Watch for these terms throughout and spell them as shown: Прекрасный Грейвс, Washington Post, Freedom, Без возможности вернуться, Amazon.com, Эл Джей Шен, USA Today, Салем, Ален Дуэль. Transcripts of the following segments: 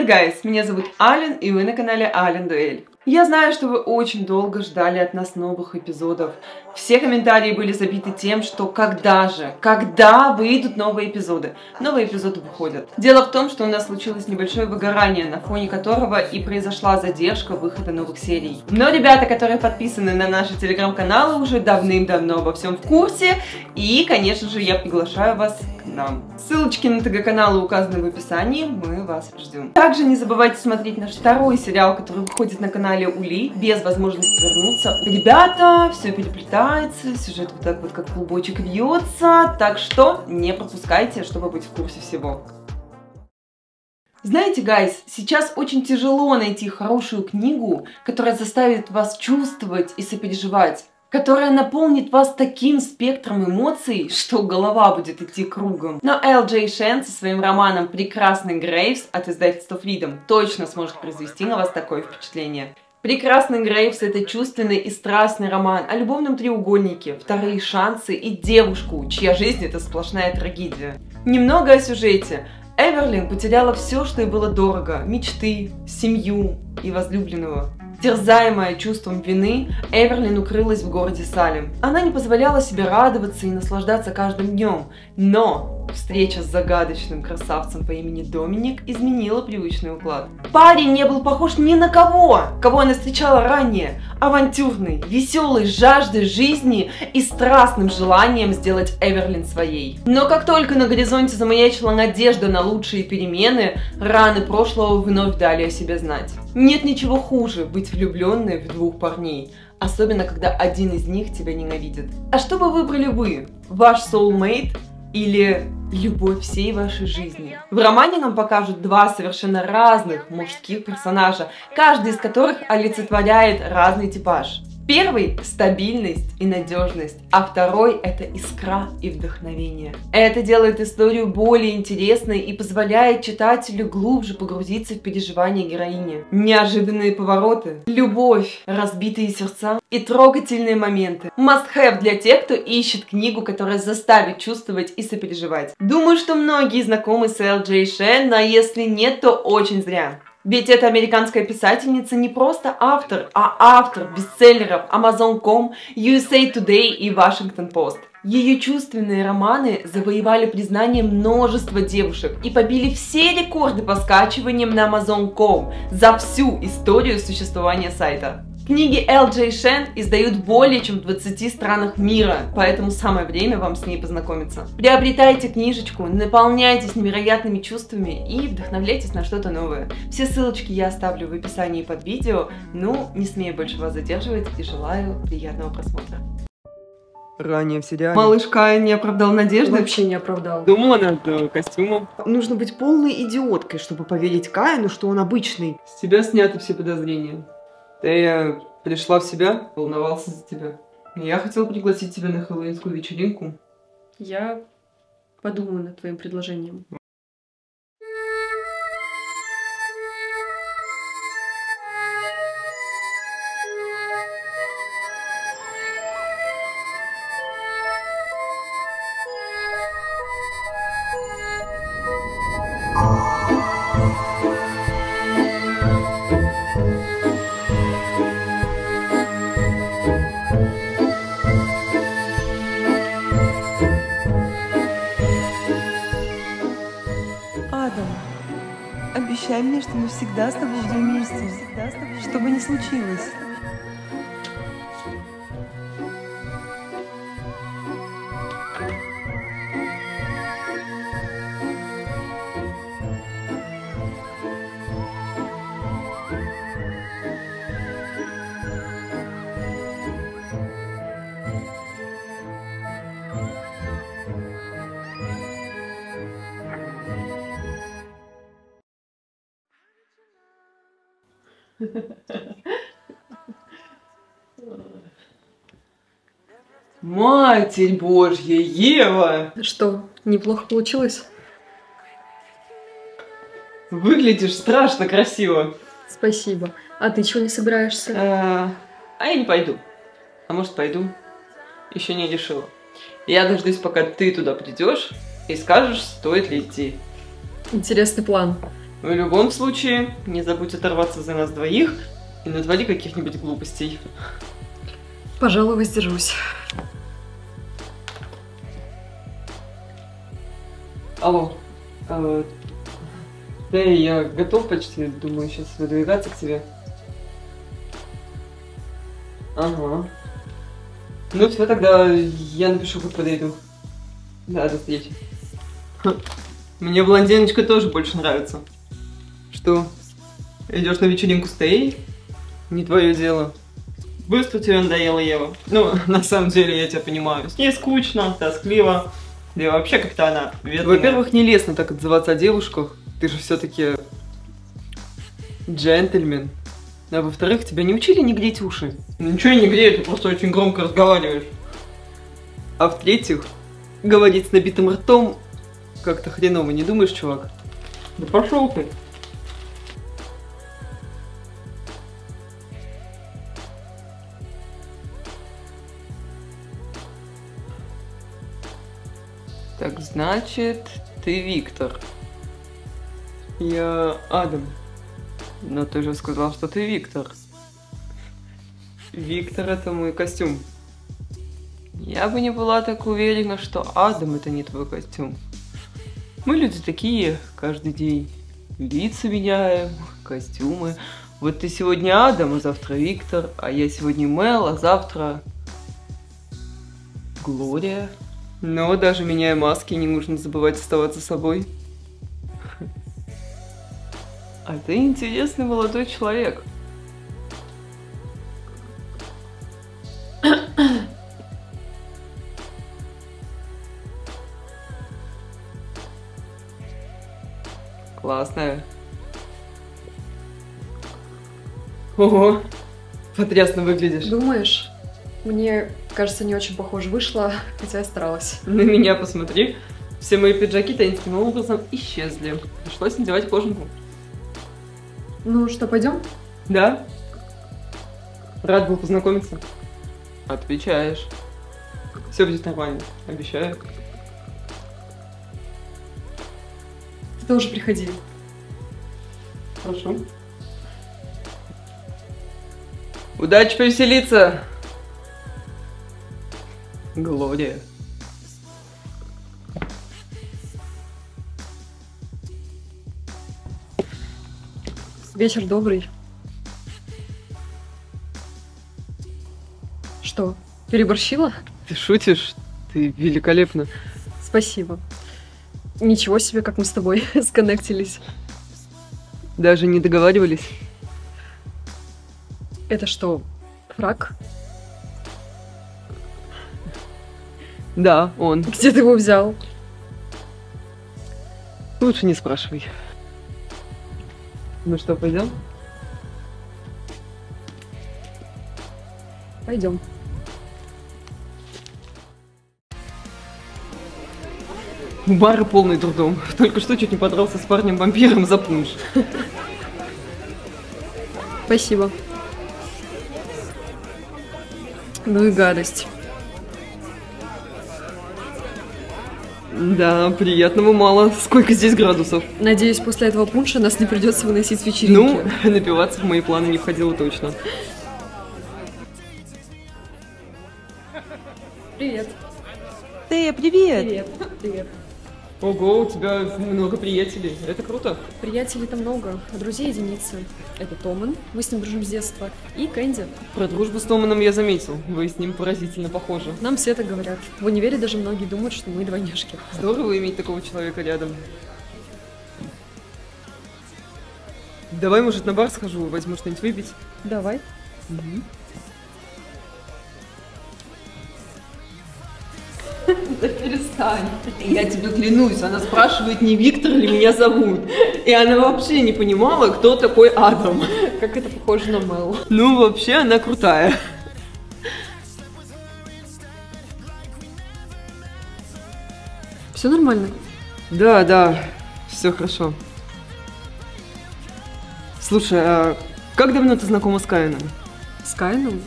Привет, гайс! Меня зовут Ален, и вы на канале Ален Дуэль. Я знаю, что вы очень долго ждали от нас новых эпизодов. Все комментарии были забиты тем, что когда выйдут новые эпизоды. Новые эпизоды выходят. Дело в том, что у нас случилось небольшое выгорание, на фоне которого и произошла задержка выхода новых серий. Но ребята, которые подписаны на наши телеграм-каналы, уже давным-давно обо всем в курсе. И, конечно же, я приглашаю вас к нам. Ссылочки на ТГ-каналы указаны в описании. Мы вас ждем. Также не забывайте смотреть наш второй сериал, который выходит на канале Ули, «Без возможности вернуться». Ребята, все переплетается, сюжет вот так вот как клубочек вьется, так что не пропускайте, чтобы быть в курсе всего. Знаете, гайс, сейчас очень тяжело найти хорошую книгу, которая заставит вас чувствовать и сопереживать, которая наполнит вас таким спектром эмоций, что голова будет идти кругом. Но Эл Джей Шен со своим романом «Прекрасный Грейвс» от издательства Freedom точно сможет произвести на вас такое впечатление. «Прекрасный Грейвс» — это чувственный и страстный роман о любовном треугольнике, вторые шансы и девушку, чья жизнь — это сплошная трагедия. Немного о сюжете. Эверлин потеряла все, что ей было дорого: мечты, семью и возлюбленного. Терзаемая чувством вины, Эверлин укрылась в городе Салем. Она не позволяла себе радоваться и наслаждаться каждым днем, но встреча с загадочным красавцем по имени Доминик изменила привычный уклад. Парень не был похож ни на кого, кого она встречала ранее. Авантюрный, веселый, жаждой жизни и страстным желанием сделать Эверлин своей. Но как только на горизонте замаячила надежда на лучшие перемены, раны прошлого вновь дали о себе знать. Нет ничего хуже быть влюбленной в двух парней, особенно когда один из них тебя ненавидит. А что бы выбрали вы? Ваш soulmate или любовь всей вашей жизни? В романе нам покажут два совершенно разных мужских персонажа, каждый из которых олицетворяет разный типаж. Первый – стабильность и надежность, а второй – это искра и вдохновение. Это делает историю более интересной и позволяет читателю глубже погрузиться в переживания героини. Неожиданные повороты, любовь, разбитые сердца и трогательные моменты. Must-have для тех, кто ищет книгу, которая заставит чувствовать и сопереживать. Думаю, что многие знакомы с Эл Джей Шен, а если нет, то очень зря. Ведь эта американская писательница не просто автор, а автор бестселлеров Amazon.com, USA Today и Washington Post. Ее чувственные романы завоевали признание множества девушек и побили все рекорды по скачиваниям на Amazon.com за всю историю существования сайта. Книги Эл Джей Шен издают более чем в 20 странах мира, поэтому самое время вам с ней познакомиться. Приобретайте книжечку, наполняйтесь невероятными чувствами и вдохновляйтесь на что-то новое. Все ссылочки я оставлю в описании под видео. Ну, не смею больше вас задерживать и желаю приятного просмотра. Ранее в сериале. Малышка не оправдал надежды? Вообще не оправдал. Думала над костюмом. Нужно быть полной идиоткой, чтобы поверить Каину, что он обычный. С тебя сняты все подозрения. Ты пришла в себя, волновался за тебя. Я хотел пригласить тебя на хэллоуинскую вечеринку. Я подумала над твоим предложением. Обещай мне, что мы всегда с тобой будем вместе, что бы ни случилось. Матерь Божья, Ева! Что, неплохо получилось? Выглядишь страшно красиво. Спасибо. А ты чего не собираешься? А я не пойду. А может, пойду? Еще не решила. Я дождусь, пока ты туда придешь и скажешь, стоит ли идти. Интересный план. В любом случае, не забудь оторваться за нас двоих и натвори каких-нибудь глупостей. Пожалуй, воздержусь. Алло. Да, я готов почти, думаю, сейчас выдвигаться к тебе. Ага. Ну все, тогда я напишу, как подойду. Да, до встречи. Мне блондиночка тоже больше нравится. Что, идешь на вечеринку с Тей? Не твое дело. Быстро тебе надоело, Ева. Ну, на самом деле, я тебя понимаю. С ней скучно, тоскливо. Да и вообще как-то она ветреная. Во-первых, нелестно так отзываться о девушках. Ты же все-таки джентльмен. А во-вторых, тебя не учили не греть уши? Ничего не грею, ты просто очень громко разговариваешь. А в-третьих, говорить с набитым ртом как-то хреново, не думаешь, чувак? Да пошел ты. Так, значит, ты Виктор. Я Адам. Но ты же сказал, что ты Виктор. Виктор — это мой костюм. Я бы не была так уверена, что Адам — это не твой костюм. Мы люди такие, каждый день лица меняем, костюмы. Вот ты сегодня Адам, а завтра Виктор, а я сегодня Мел, а завтра Глория. Но даже меняя маски, не нужно забывать оставаться собой. А ты интересный молодой человек. Классная. Ого, потрясно выглядишь. Думаешь? Мне кажется, не очень похоже вышло, хотя я старалась. На меня посмотри. Все мои пиджаки таинственным образом исчезли. Пришлось надевать кожанку. Ну что, пойдем? Да. Рад был познакомиться. Отвечаешь. Все будет нормально, обещаю. Ты тоже приходи. Хорошо. Удачи повеселиться! Глория. Вечер добрый. Что, переборщила? Ты шутишь? Ты великолепна. Спасибо. Ничего себе, как мы с тобой сконнектились. Даже не договаривались. Это что, фраг? Да, он. Где ты его взял? Лучше не спрашивай. Ну что, пойдем? Пойдем. Бар полный трудом. Только что чуть не подрался с парнем-вампиром за пунш. Спасибо. Ну и гадость. Да, приятного мало. Сколько здесь градусов? Надеюсь, после этого пунша нас не придется выносить с вечеринки. Ну, напиваться в мои планы не входило точно. Привет. Тея, привет. Привет. Привет. Ого, у тебя много приятелей. Это круто. Приятелей-то много, а друзей единицы. Это Томан, мы с ним дружим с детства, и Кэнди. Про дружбу с Томаном я заметил, вы с ним поразительно похожи. Нам все это говорят. В универе даже многие думают, что мы двойняшки. Здорово иметь такого человека рядом. Давай, может, на бар схожу, возьму что-нибудь выпить. Давай. Да перестань. Я тебе клянусь, она спрашивает, не Виктор ли меня зовут. И она вообще не понимала, кто такой Адам. Как это похоже на Мэл. Ну, вообще, она крутая. Все нормально? Да, да, все хорошо. Слушай, а как давно ты знакома с Каином? С Каином?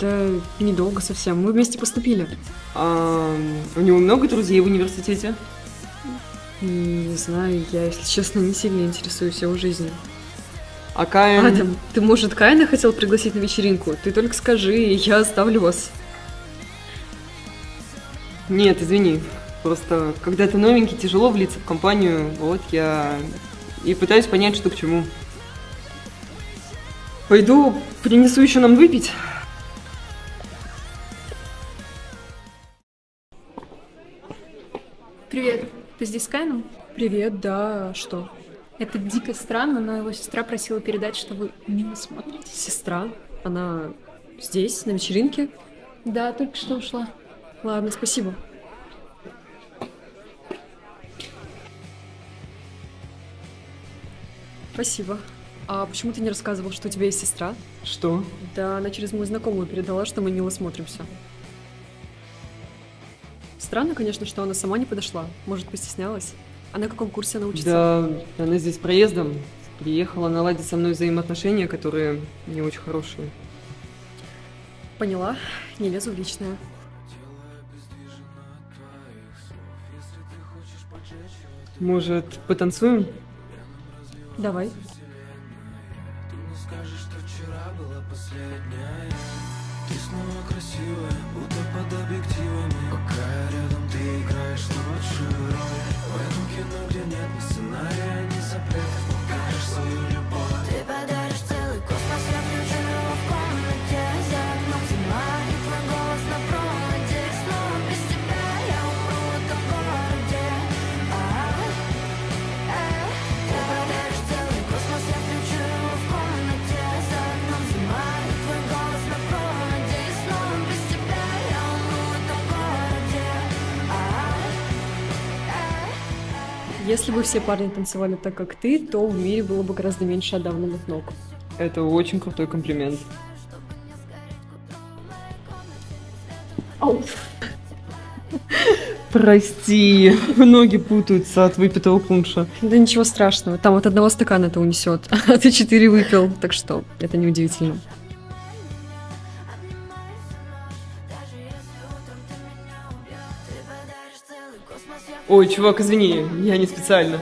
Да недолго совсем, мы вместе поступили. А у него много друзей в университете? И не знаю, я, если честно, не сильно интересуюсь его жизнью. А Каин... ты, может, Каина хотел пригласить на вечеринку? Ты только скажи, и я оставлю вас. Нет, извини. Просто, когда ты новенький, тяжело влиться в компанию. Вот я и пытаюсь понять, что к чему. Пойду, принесу еще нам выпить. Привет. Ты здесь с Кайном? Привет, да. Что? Это дико странно, но его сестра просила передать, что вы мимо смотрите. Сестра? Она здесь, на вечеринке? Да, только что ушла. Ладно, спасибо. Спасибо. А почему ты не рассказывал, что у тебя есть сестра? Что? Да, она через мою знакомую передала, что мы мило смотримся. Странно, конечно, что она сама не подошла. Может, постеснялась? А на каком курсе она учится? Да, она здесь проездом. Приехала наладить со мной взаимоотношения, которые не очень хорошие. Поняла. Не лезу в личное. Может, потанцуем? Давай. Ты мне скажешь, что вчера была последняя. Ты снова красивая, будто под объективами. Пока рядом ты играешь лучшую роль. В этом кино, где нет ни сценария, ни запретов, покажешь свою любовь. Ты подаришь целый космос, я включу его в комнате. За окном зима, и твой голос на проводе. Снова без тебя я умру в этом городе. Ты подаришь целый космос, я включу его в комнате. За окном зима, и твой голос на проводе. Снова без тебя я умру в этом городе. Если бы все парни танцевали так, как ты, то в мире было бы гораздо меньше отдавленных ног. Это очень крутой комплимент. Оу. Прости, ноги путаются от выпитого пунша. Да ничего страшного, там от одного стакана это унесет, а ты 4 выпил, так что это неудивительно. Ой, чувак, извини, я не специально.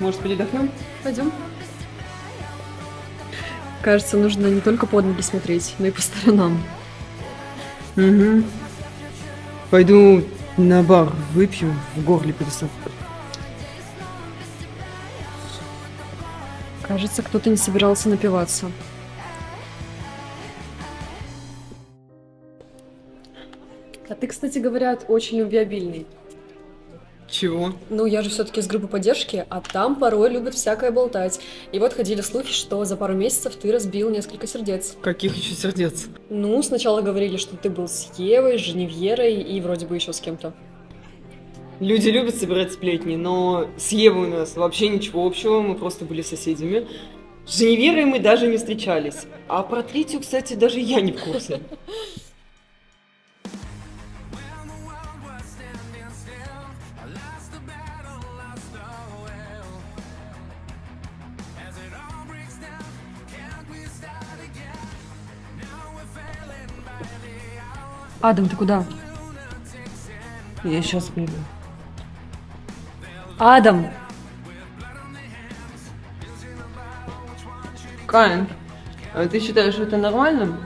Может, передохнем? Пойдем. Кажется, нужно не только под ноги смотреть, но и по сторонам. Угу. Пойду на бар выпью, в горле пересох. Кажется, кто-то не собирался напиваться. А ты, кстати, говорят, очень любвеобильный. Чего? Ну, я же все-таки из группы поддержки, а там порой любят всякое болтать. И вот ходили слухи, что за пару месяцев ты разбил несколько сердец. Каких еще сердец? Ну, сначала говорили, что ты был с Евой, с Женевьерой и вроде бы еще с кем-то. Люди любят собирать сплетни, но с Евой у нас вообще ничего общего, мы просто были соседями. С Женевьерой мы даже не встречались. А про третью, кстати, даже я не в курсе. Адам, ты куда? Я сейчас приду. Адам! Каин, а ты считаешь это нормальным?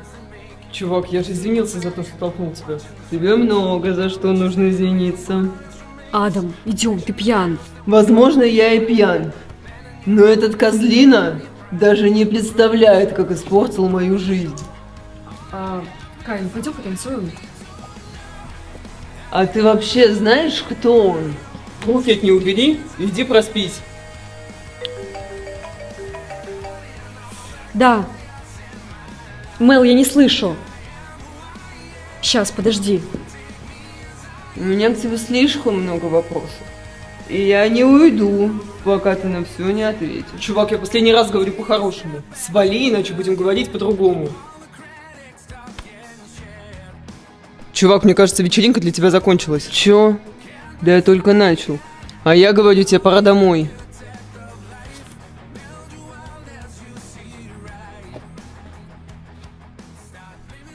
Чувак, я же извинился за то, что толкнул тебя. Тебе много за что нужно извиниться. Адам, идем, ты пьян. Возможно, я и пьян. Но этот козлина даже не представляет, как испортил мою жизнь. Каин, пойдем потанцуем. А ты вообще знаешь, кто он? Буфет не убери, иди проспись. Да. Мэл, я не слышу. Сейчас, подожди. У меня к тебе слишком много вопросов. И я не уйду, пока ты на все не ответишь. Чувак, я последний раз говорю по-хорошему. Свали, иначе будем говорить по-другому. Чувак, мне кажется, вечеринка для тебя закончилась. Чё? Да я только начал. А я говорю тебе, пора домой.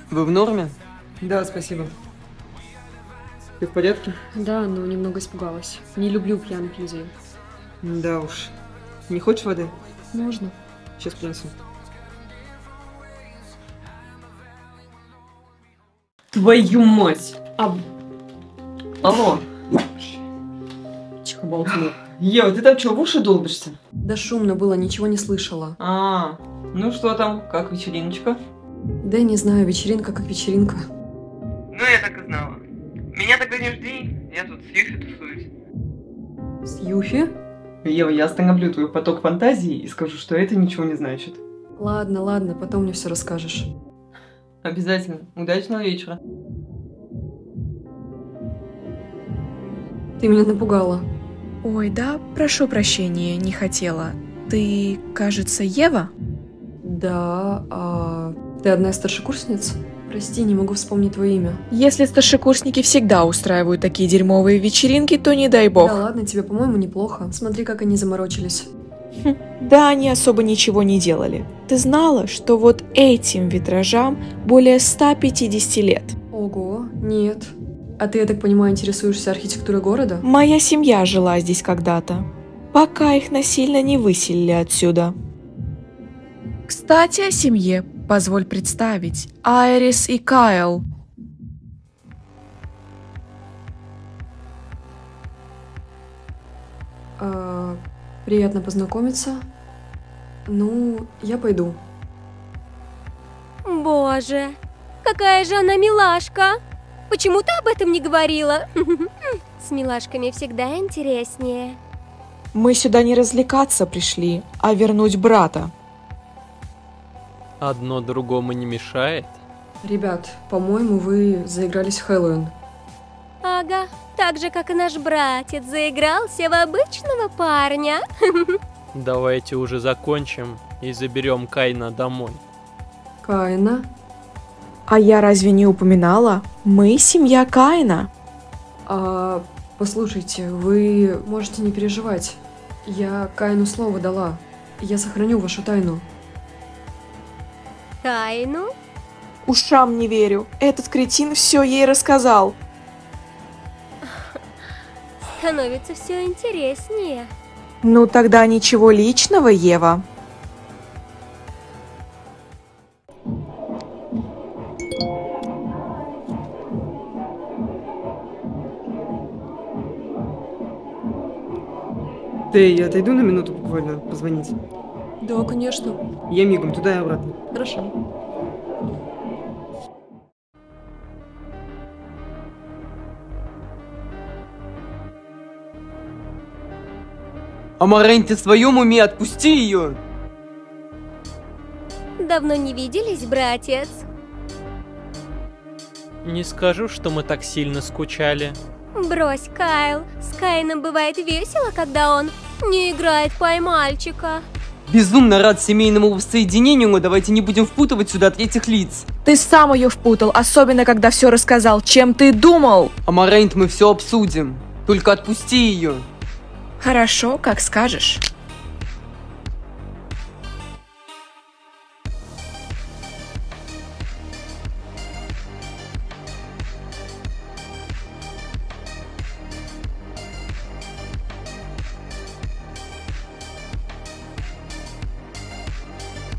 Вы в норме? Да, спасибо. Ты в порядке? Да, но немного испугалась. Не люблю пьяных людей. Да уж. Не хочешь воды? Можно. Сейчас принесу. Твою мать! Алло! Тихо болтнула. Ева, ты там что, в уши долбишься? Да шумно было, ничего не слышала. Ну что там, как вечериночка? Да я не знаю, вечеринка как вечеринка. Ну я так и знала. Меня тогда не жди, я тут с Юфи тусуюсь. С Юфи? Ева, я остановлю твой поток фантазии и скажу, что это ничего не значит. Ладно, ладно, потом мне все расскажешь. Обязательно. Удачного вечера. Ты меня напугала. Ой, да, прошу прощения, не хотела. Ты, кажется, Ева? Да, ты одна из старшекурсниц? Прости, не могу вспомнить твое имя. Если старшекурсники всегда устраивают такие дерьмовые вечеринки, то не дай бог. Да ладно, тебе, по-моему, неплохо. Смотри, как они заморочились. Да, они особо ничего не делали. Ты знала, что вот этим витражам более 150 лет? Ого, нет. А ты, я так понимаю, интересуешься архитектурой города? Моя семья жила здесь когда-то, пока их насильно не выселили отсюда. Кстати, о семье. Позволь представить. Айрис и Кайл. Приятно познакомиться. Ну, я пойду. Боже, какая же она милашка! Почему ты об этом не говорила? С милашками всегда интереснее. Мы сюда не развлекаться пришли, а вернуть брата. Одно другому не мешает? Ребят, по-моему, вы заигрались в Хэллоуин. Ага, так же, как и наш братец заигрался в обычного парня. Давайте уже закончим и заберем Каина домой. Каина? А я разве не упоминала? Мы семья Каина. Послушайте, вы можете не переживать. Я Каину слово дала. Я сохраню вашу тайну. Тайну? Ушам не верю. Этот кретин все ей рассказал. Становится все интереснее. Ну тогда ничего личного, Ева. Ты, я отойду на минуту буквально позвонить? Да, конечно. Я мигом туда и обратно. Хорошо. Амарань, ты в своем уме? Отпусти ее! Давно не виделись, братец? Не скажу, что мы так сильно скучали. Брось, Кайл. С Каином бывает весело, когда он не играет пай мальчика. Безумно рад семейному воссоединению, но давайте не будем впутывать сюда третьих лиц. Ты сам ее впутал, особенно когда все рассказал, чем ты думал. Амарейнт, мы все обсудим. Только отпусти ее. Хорошо, как скажешь.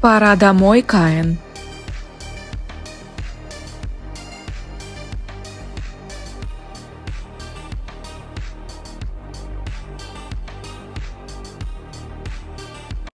Пора домой, Каин.